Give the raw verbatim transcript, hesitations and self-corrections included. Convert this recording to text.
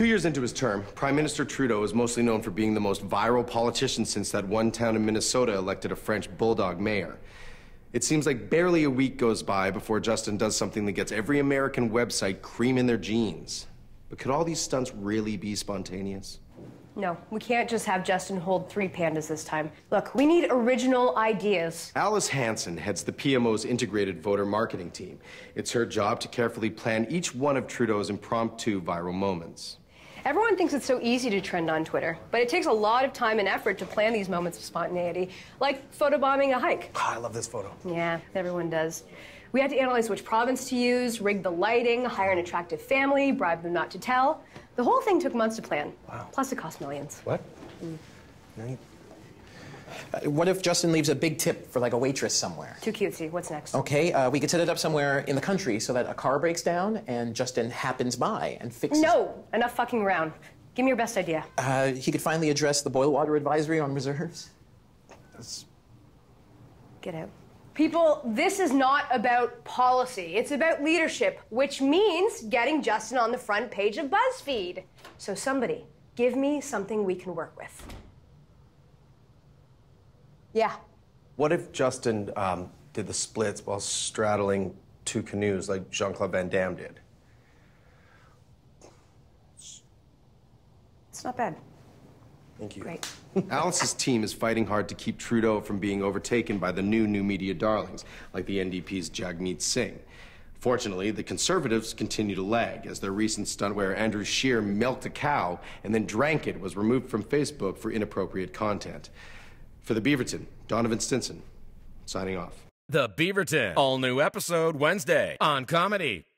Two years into his term, Prime Minister Trudeau is mostly known for being the most viral politician since that one town in Minnesota elected a French bulldog mayor. It seems like barely a week goes by before Justin does something that gets every American website cream in their jeans. But could all these stunts really be spontaneous? No, we can't just have Justin hold three pandas this time. Look, we need original ideas. Alice Hansen heads the P M O's integrated voter marketing team. It's her job to carefully plan each one of Trudeau's impromptu viral moments. Everyone thinks it's so easy to trend on Twitter, but it takes a lot of time and effort to plan these moments of spontaneity, like photobombing a hike. Oh, I love this photo. Yeah, everyone does. We had to analyze which province to use, rig the lighting, hire an attractive family, bribe them not to tell. The whole thing took months to plan. Wow. Plus, it cost millions. What? Mm. Right. Uh, what if Justin leaves a big tip for, like, a waitress somewhere? Too cutesy. What's next? Okay, uh, we could set it up somewhere in the country so that a car breaks down and Justin happens by and fixes... No! Enough fucking around. Give me your best idea. Uh, he could finally address the boil water advisory on reserves. That's... Get out. People, this is not about policy. It's about leadership, which means getting Justin on the front page of BuzzFeed. So somebody, give me something we can work with. Yeah. What if Justin um, did the splits while straddling two canoes like Jean-Claude Van Damme did? It's not bad. Thank you. Great. Alice's team is fighting hard to keep Trudeau from being overtaken by the new new media darlings, like the N D P's Jagmeet Singh. Fortunately, the Conservatives continue to lag, as their recent stunt where Andrew Scheer milked a cow and then drank it was removed from Facebook for inappropriate content. For The Beaverton, Donovan Stinson, signing off. The Beaverton, all new episode Wednesday on Comedy.